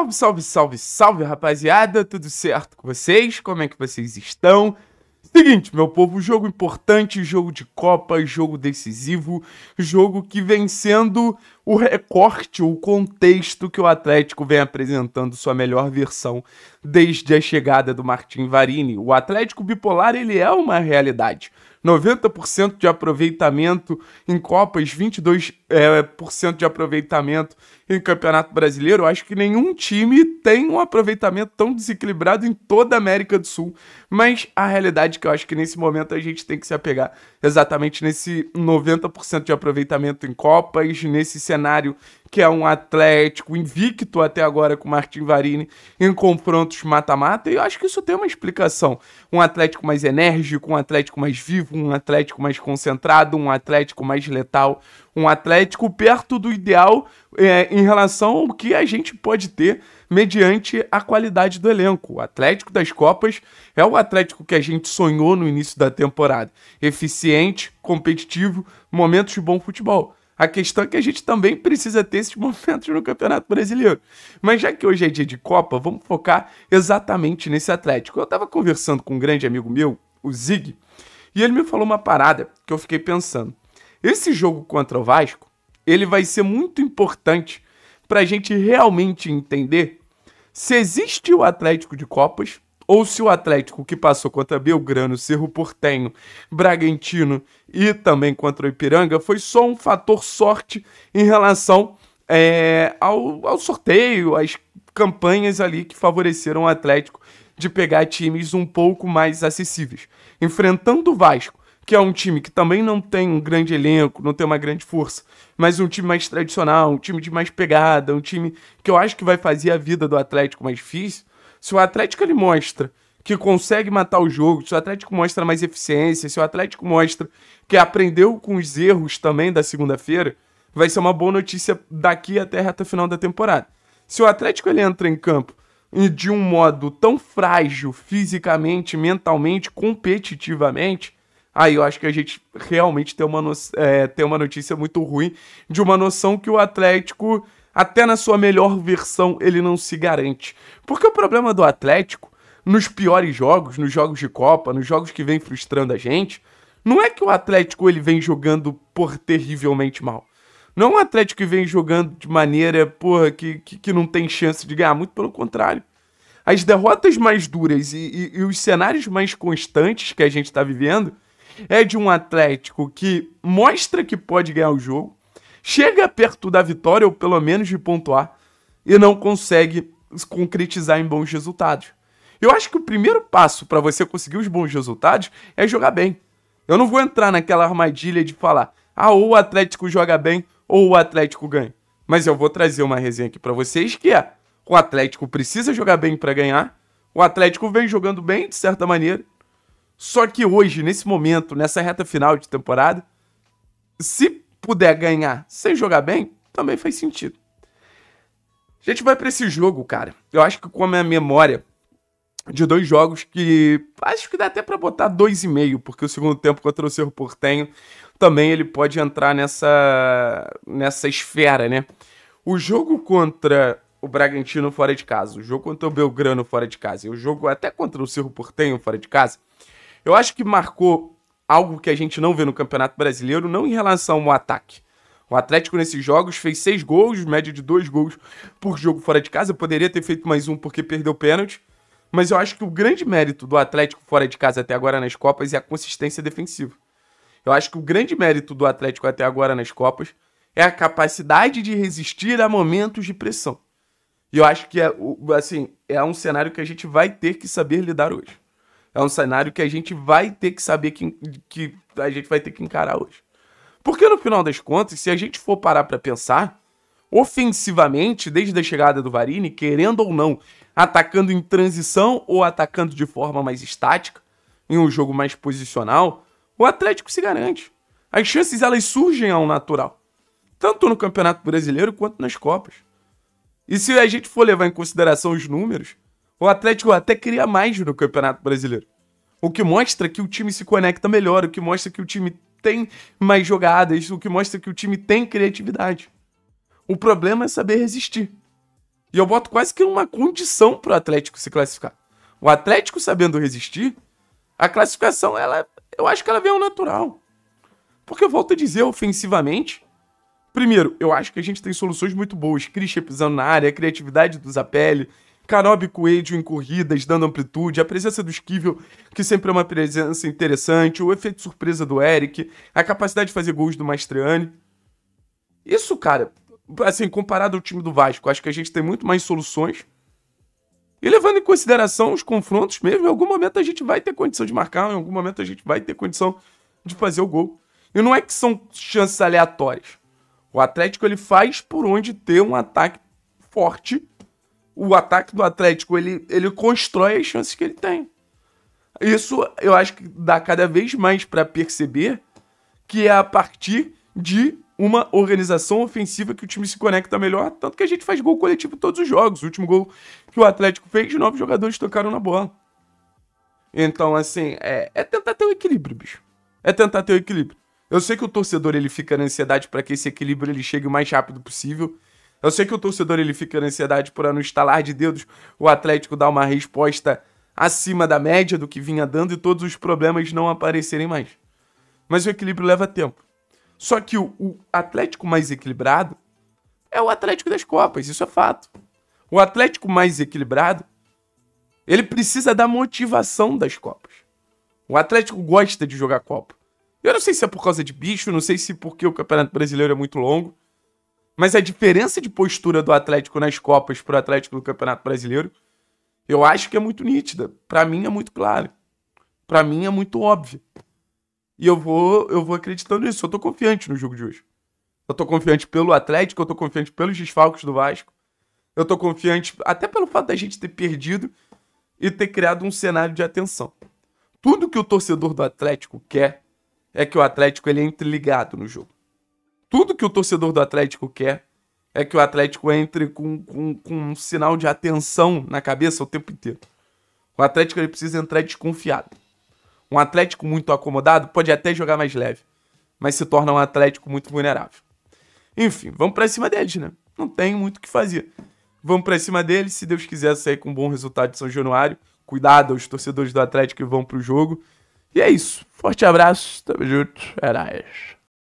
Salve, salve, salve, salve, rapaziada, tudo certo com vocês? Como é que vocês estão? Seguinte, meu povo, jogo importante, jogo de Copa, jogo decisivo, jogo que vem sendo o recorte, o contexto que o Atlético vem apresentando sua melhor versão desde a chegada do Martin Varini. O Atlético bipolar, ele é uma realidade. 90% de aproveitamento em Copas, 22% de aproveitamento em Campeonato Brasileiro. Eu acho que nenhum time tem um aproveitamento tão desequilibrado em toda a América do Sul. Mas a realidade é que eu acho que nesse momento a gente tem que se apegar exatamente nesse 90% de aproveitamento em Copas, nesse cenário que é um Atlético invicto até agora com Martin Varini em confrontos mata-mata, e eu acho que isso tem uma explicação. Um Atlético mais enérgico, um Atlético mais vivo, um Atlético mais concentrado, um Atlético mais letal, um Atlético perto do ideal em relação ao que a gente pode ter mediante a qualidade do elenco. O Atlético das Copas é o Atlético que a gente sonhou no início da temporada. Eficiente, competitivo, momentos de bom futebol. A questão é que a gente também precisa ter esses momentos no Campeonato Brasileiro. Mas já que hoje é dia de Copa, vamos focar exatamente nesse Atlético. Eu estava conversando com um grande amigo meu, o Zig, e ele me falou uma parada que eu fiquei pensando. Esse jogo contra o Vasco, ele vai ser muito importante para a gente realmente entender se existe o Atlético de Copas ou se o Atlético que passou contra Belgrano, Cerro Porteño, Bragantino e também contra o Ipiranga foi só um fator sorte em relação ao sorteio, às campanhas ali que favoreceram o Atlético de pegar times um pouco mais acessíveis. Enfrentando o Vasco, que é um time que também não tem um grande elenco, não tem uma grande força, mas um time mais tradicional, um time de mais pegada, um time que eu acho que vai fazer a vida do Atlético mais difícil. Se o Atlético ele mostra que consegue matar o jogo, se o Atlético mostra mais eficiência, se o Atlético mostra que aprendeu com os erros também da segunda-feira, vai ser uma boa notícia daqui até a reta final da temporada. Se o Atlético ele entra em campo e de um modo tão frágil fisicamente, mentalmente, competitivamente, aí eu acho que a gente realmente tem uma notícia muito ruim de uma noção que o Atlético, até na sua melhor versão, ele não se garante. Porque o problema do Atlético, nos piores jogos, nos jogos de Copa, nos jogos que vem frustrando a gente, não é que o Atlético ele vem jogando terrivelmente mal. Não é um Atlético que vem jogando de maneira, que não tem chance de ganhar. Muito pelo contrário. As derrotas mais duras e os cenários mais constantes que a gente está vivendo é de um Atlético que mostra que pode ganhar o jogo, chega perto da vitória, ou pelo menos de pontuar, e não consegue concretizar em bons resultados. Eu acho que o primeiro passo para você conseguir os bons resultados é jogar bem. Eu não vou entrar naquela armadilha de falar, ah, ou o Atlético joga bem, ou o Atlético ganha. Mas eu vou trazer uma resenha aqui para vocês que é, o Atlético precisa jogar bem para ganhar, o Atlético vem jogando bem, de certa maneira, só que hoje, nesse momento, nessa reta final de temporada, se puder ganhar sem jogar bem, também faz sentido. A gente vai para esse jogo, cara. Eu acho que com a minha memória de dois jogos que acho que dá até para botar 2,5, porque o segundo tempo contra o Cerro Porteño também ele pode entrar nessa esfera, né? O jogo contra o Bragantino fora de casa, o jogo contra o Belgrano fora de casa e o jogo até contra o Cerro Porteño fora de casa, eu acho que marcou algo que a gente não vê no Campeonato Brasileiro, não em relação ao ataque. O Atlético nesses jogos fez 6 gols, média de 2 gols por jogo fora de casa. Poderia ter feito mais um porque perdeu pênalti, mas eu acho que o grande mérito do Atlético fora de casa até agora nas Copas é a consistência defensiva. Eu acho que o grande mérito do Atlético até agora nas Copas é a capacidade de resistir a momentos de pressão. E eu acho que é um cenário que a gente vai ter que saber lidar hoje. É um cenário que a gente vai ter que saber que a gente vai ter que encarar hoje. Porque no final das contas, se a gente for parar para pensar, ofensivamente, desde a chegada do Varini, querendo ou não, atacando em transição ou atacando de forma mais estática, em um jogo mais posicional, o Atlético se garante. As chances elas surgem ao natural, tanto no Campeonato Brasileiro quanto nas Copas. E se a gente for levar em consideração os números, o Atlético até cria mais no Campeonato Brasileiro. O que mostra que o time se conecta melhor, o que mostra que o time tem mais jogadas, o que mostra que o time tem criatividade. O problema é saber resistir. E eu boto quase que uma condição pro Atlético se classificar. O Atlético sabendo resistir, a classificação, ela, eu acho que ela vem ao natural. Porque eu volto a dizer, ofensivamente, primeiro, eu acho que a gente tem soluções muito boas. Christian pisando na área, a criatividade do Zapelli, Carobi Coelho em corridas, dando amplitude, a presença do Esquivel, que sempre é uma presença interessante, o efeito surpresa do Eric, a capacidade de fazer gols do Mastriani. Isso, cara, assim, comparado ao time do Vasco, acho que a gente tem muito mais soluções. E levando em consideração os confrontos mesmo, em algum momento a gente vai ter condição de marcar, em algum momento a gente vai ter condição de fazer o gol. E não é que são chances aleatórias. O Atlético, ele faz por onde ter um ataque forte. O ataque do Atlético, ele constrói as chances que ele tem. Isso eu acho que dá cada vez mais para perceber que é a partir de uma organização ofensiva que o time se conecta melhor, tanto que a gente faz gol coletivo em todos os jogos. O último gol que o Atlético fez, 9 jogadores tocaram na bola. Então, assim, é tentar ter um equilíbrio, bicho. É tentar ter um equilíbrio. Eu sei que o torcedor, ele fica na ansiedade para que esse equilíbrio ele chegue o mais rápido possível. Eu sei que o torcedor, ele fica na ansiedade para no estalar de dedos o Atlético dar uma resposta acima da média do que vinha dando e todos os problemas não aparecerem mais. Mas o equilíbrio leva tempo. Só que o Atlético mais equilibrado é o Atlético das Copas, isso é fato. O Atlético mais equilibrado, ele precisa da motivação das Copas. O Atlético gosta de jogar Copa. Eu não sei se é por causa de bicho, não sei se porque o Campeonato Brasileiro é muito longo, mas a diferença de postura do Atlético nas Copas pro Atlético do Campeonato Brasileiro, eu acho que é muito nítida. Pra mim é muito claro. Pra mim é muito óbvio. E eu vou acreditando nisso. Eu tô confiante no jogo de hoje. Eu tô confiante pelo Atlético, eu tô confiante pelos desfalques do Vasco. Eu tô confiante até pelo fato da gente ter perdido e ter criado um cenário de atenção. Tudo que o torcedor do Atlético quer é que o Atlético ele entre ligado no jogo. Tudo que o torcedor do Atlético quer é que o Atlético entre com um sinal de atenção na cabeça o tempo inteiro. O Atlético ele precisa entrar desconfiado. Um Atlético muito acomodado pode até jogar mais leve, mas se torna um Atlético muito vulnerável. Enfim, vamos pra cima deles, né? Não tem muito o que fazer. Vamos pra cima deles, se Deus quiser sair com um bom resultado de São Januário. Cuidado aos torcedores do Atlético que vão pro jogo. E é isso. Forte abraço, tamo junto, é nóis.